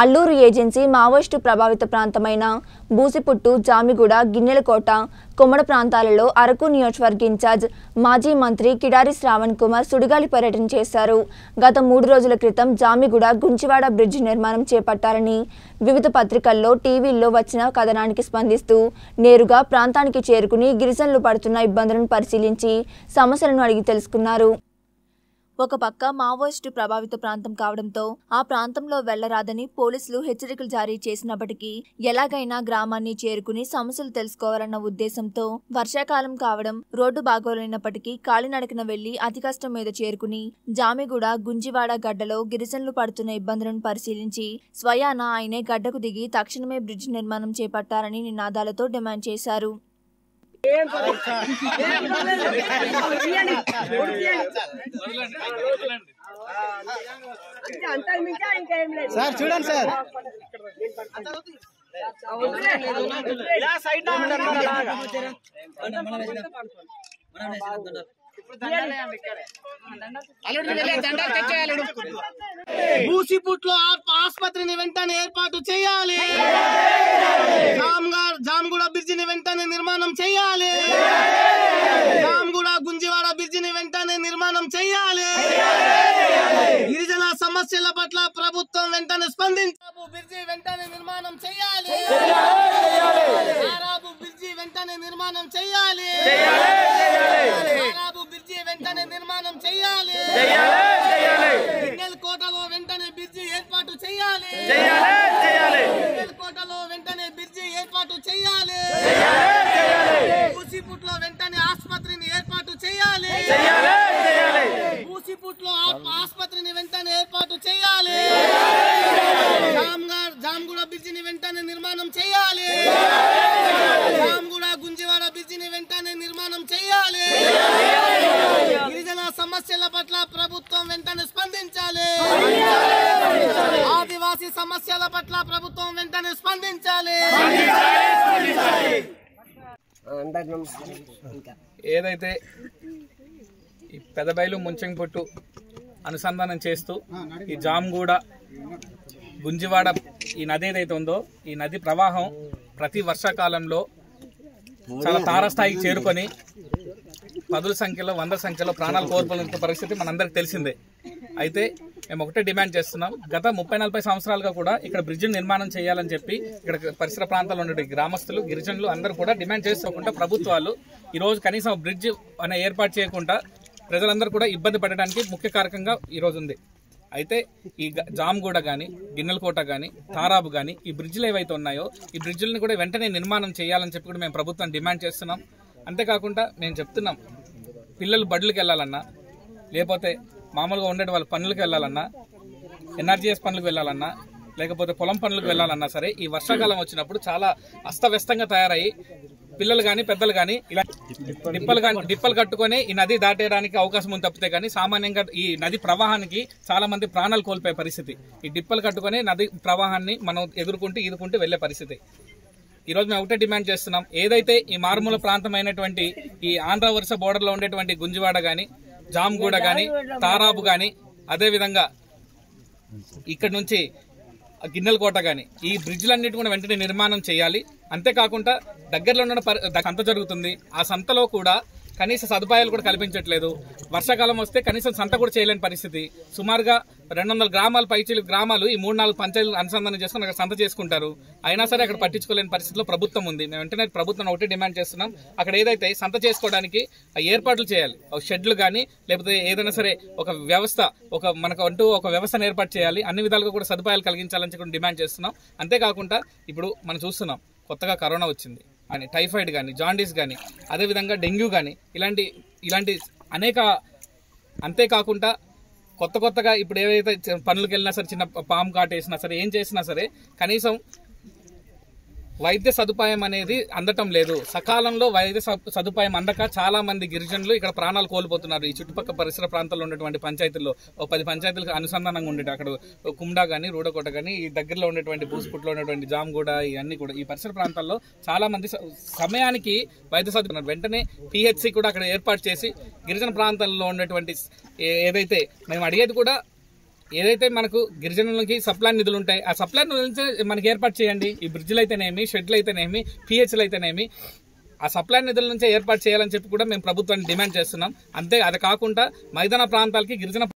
Alluri agency Maoist ప్రభావిత ప్రాంతమైన బూసిపుట్టు, జామిగూడ, గిన్నెలకోట, కొమ్మడ ప్రాంతాలలో అరకు నియోజకవర్గ ఇన్ఛార్జ్ మాజీ మంత్రి కిడారి శ్రావణ్ కుమార్ సుడిగాలి పర్యటన చేశారు. గత 3 రోజుల క్రితం జామిగూడ గుంచివాడ బ్రిడ్జి నిర్మాణం చేపట్టాలని వివిధ పత్రికల్లో, టీవీల్లో వచ్చిన కథనానికి స్పందిస్తూ నేరుగా ప్రాంతానికి చేరుకుని గిరిజనులు పడుతున్న ఇబ్బందులను పరిశీలించి సమస్యలను అడిగి తెలుసుకున్నారు. ఒక పక్క మావోయిస్టు ప్రభావిత ప్రాంతం కావడంతో ఆ ప్రాంతంలో వెళ్లరాదని పోలీసులు హెచ్చరికలు జారీ చేసినప్పటికీ ఎలాగైనా గ్రామాన్ని చేరుకుని సమస్యలు తెలుసుకోవాలన్న ఉద్దేశంతో వర్షాకాలం కావడం, రోడ్డు బాగోలేనప్పటికీ కాలినడకన వెళ్లి అతి కష్టం మీద చేరుకుని జామిగూడ, గుంజివాడ గడ్డలో గిరిజనులు పడుతున్న ఇబ్బందులను పరిశీలించి స్వయాన ఆయనే గడ్డకు దిగి తక్షణమే బ్రిడ్జి నిర్మాణం చేపట్టాలని నినాదాలతో డిమాండ్ చేశారు. బూసిపుట్లో ఆసుపత్రిని వెంటనే ఏర్పాటు చేయాలి. జామగూడ బ్రిడ్జిని వెంటనే నిర్మాణం చేయాలి. జామగూడ గుంజివాడ బ్రిడ్జిని వెంటనే నిర్మాణం చేయాలి. గిరిజన సమస్యల పట్ల ప్రభుత్వం వెంటనే స్పందించాలి. బ్రిడ్జి వెంటనే నిర్మాణం చేయాలి. బ్రిడ్జి వెంటనే నిర్మాణం చేయాలి. బ్రిడ్జి వెంటనే నిర్మాణం చేయాలి. కోటలో వెంటనే బ్రిడ్జి ఏర్పాటు చేయాలి. కోటలో వెంటనే బ్రిడ్జి ఏర్పాటు చేయాలి. బూసిపుట్లో వెంటనే ఆసుపత్రిని ఏర్పాటు చేయాలి. బూసిపుట్లో ఆసుపత్రిని వెంటనే ఏర్పాటు చేయాలి. జామగూడ బ్రిడ్జిని వెంటనే నిర్మాణం చేయాలి. జామగూడ గుంజివాడ బ్రిడ్జిని వెంటనే నిర్మాణం చేయాలి. గిరిజన సమస్యల పట్ల ప్రభుత్వం వెంటనే స్పందించాలి. ఆదివాసీ సమస్యల పట్ల ప్రభుత్వం వెంటనే స్పందించాలి. ఏదైతే ఈ పెదబైలు ముంచెంపుట్టు అనుసంధానం చేస్తూ ఈ జామగూడ గుంజివాడ ఈ నది ఏదైతే ఉందో ఈ నది ప్రవాహం ప్రతి వర్షాకాలంలో చాలా తారస్థాయికి చేరుకొని పదుల సంఖ్యలో, 100 సంఖ్యలో ప్రాణాలు కోల్పోయిన పరిస్థితి మనందరికి తెలిసిందే. అయితే మేము ఒకటే డిమాండ్ చేస్తున్నాం, గత 30-40 సంవత్సరాలుగా కూడా ఇక్కడ బ్రిడ్జిని నిర్మాణం చేయాలని చెప్పి ఇక్కడ పరిసర ప్రాంతాల్లో ఉండే గ్రామస్తులు, గిరిజనులు అందరూ కూడా డిమాండ్ చేసుకోకుండా ప్రభుత్వాలు ఈరోజు కనీసం బ్రిడ్జ్ అనే ఏర్పాటు చేయకుండా ప్రజలందరూ కూడా ఇబ్బంది పడడానికి ముఖ్య కారకంగా ఈరోజు ఉంది. అయితే ఈ జామగూడ కానీ, గిన్నెలకోట కానీ, తారాబు కానీ ఈ బ్రిడ్జిలు ఏవైతే ఉన్నాయో ఈ బ్రిడ్జిలను కూడా వెంటనే నిర్మాణం చేయాలని చెప్పి కూడా మేము ప్రభుత్వం డిమాండ్ చేస్తున్నాం. అంతేకాకుండా మేము చెప్తున్నాం, పిల్లలు బడులకు వెళ్ళాలన్నా, లేకపోతే మామూలుగా ఉండే వాళ్ళ పనులకు వెళ్ళాలన్నా, ఎన్ఆర్జీఎస్ పనులకు వెళ్ళాలన్నా, లేకపోతే పొలం పనులకు వెళ్ళాలన్నా సరే ఈ వర్షాకాలం వచ్చినప్పుడు చాలా అస్తవ్యస్తంగా తయారయ్యి పిల్లలు కానీ పెద్దలు కానీ ఇలా డిప్పలు కట్టుకొని ఈ నది దాటేయడానికి అవకాశం ఉంది. తప్పితే కానీ సామాన్యంగా ఈ నది ప్రవాహానికి చాలా మంది ప్రాణాలు కోల్పోయే పరిస్థితి. ఈ డిప్పలు కట్టుకొని నది ప్రవాహాన్ని మనం ఈదుకుంటూ వెళ్లే పరిస్థితి. ఈరోజు మేము ఒకటే డిమాండ్ చేస్తున్నాం, ఏదైతే ఈ మారుమూల ప్రాంతమైనటువంటి ఈ ఆంధ్ర వరుస బోర్డర్లో ఉండేటువంటి గుంజివాడ కానీ, జామగూడ కానీ, తారాబు కానీ, అదేవిధంగా ఇక్కడ నుంచి గిన్నెలకోట కానీ ఈ బ్రిడ్జ్లన్నిటి కూడా వెంటనే నిర్మాణం చేయాలి. అంతేకాకుండా దగ్గరలో ఉన్న సంత జరుగుతుంది, ఆ సంతలో కూడా కనీస సదుపాయాలు కూడా కల్పించట్లేదు. వర్షాకాలం వస్తే కనీసం సంత కూడా చేయలేని పరిస్థితి. సుమారుగా 200 గ్రామాలు పైచీలు గ్రామాలు ఈ 3-4 పంచాయతీలు అనుసంధానం చేసుకుని అక్కడ సంత చేసుకుంటారు. అయినా సరే అక్కడ పట్టించుకోలేని పరిస్థితిలో ప్రభుత్వం ఉంది. మేము వెంటనే ప్రభుత్వం ఒకటి డిమాండ్ చేస్తున్నాం, అక్కడ ఏదైతే సంత చేసుకోవడానికి ఏర్పాట్లు చేయాలి. ఒక షెడ్లు కానీ, లేకపోతే ఏదైనా సరే ఒక వ్యవస్థ, ఒక మనకు అంటూ ఒక వ్యవస్థను ఏర్పాటు చేయాలి. అన్ని విధాలుగా కూడా సదుపాయాలు కలిగించాలని డిమాండ్ చేస్తున్నాం. అంతేకాకుండా ఇప్పుడు మనం చూస్తున్నాం, కొత్తగా కరోనా వచ్చింది అని టైఫాయిడ్ కానీ, జాండీస్ కానీ, అదేవిధంగా డెంగ్యూ కానీ ఇలాంటి అనేక. అంతేకాకుండా కొత్తగా ఇప్పుడు ఏదైతే పనులకు వెళ్ళినా సరే, చిన్న పాము కాటేసినా సరే, ఏం చేసినా సరే కనీసం వైద్య సదుపాయం అనేది అందటం లేదు. సకాలంలో వైద్య సదుపాయం అందక చాలా మంది గిరిజనులు ఇక్కడ ప్రాణాలు కోల్పోతున్నారు. ఈ చుట్టుపక్కల పరిసర ప్రాంతాల్లో ఉన్నటువంటి పంచాయతీల్లో 10 పంచాయతీలకు అనుసంధానంగా ఉండేది అక్కడ కుమ్డా కానీ, రూడకోట కానీ, ఈ దగ్గరలో ఉన్నటువంటి బూసిపుట్లో ఉన్నటువంటి జామగూడ ఇవన్నీ కూడా ఈ పరిసర ప్రాంతాల్లో చాలా మంది సమయానికి వైద్య సదుపాయం వెంటనే పిహెచ్సి కూడా అక్కడ ఏర్పాటు చేసి గిరిజన ప్రాంతాల్లో ఉన్నటువంటి ఏదైతే మేము అడిగేది కూడా ఏదైతే మనకు గిరిజనులకి సప్లై నిధులు ఉంటాయి, ఆ సప్లై నిధులు మనకి ఏర్పాటు చేయండి. ఈ బ్రిడ్జ్లు అయితేనేమి, షెడ్లు అయితేనేమి, పిహెచ్లు అయితేనేమి, ఆ సప్లై నిధుల నుంచే ఏర్పాటు చేయాలని చెప్పి కూడా మేము ప్రభుత్వాన్ని డిమాండ్ చేస్తున్నాం. అంతే, అది కాకుండా మైదాన ప్రాంతాలకి గిరిజన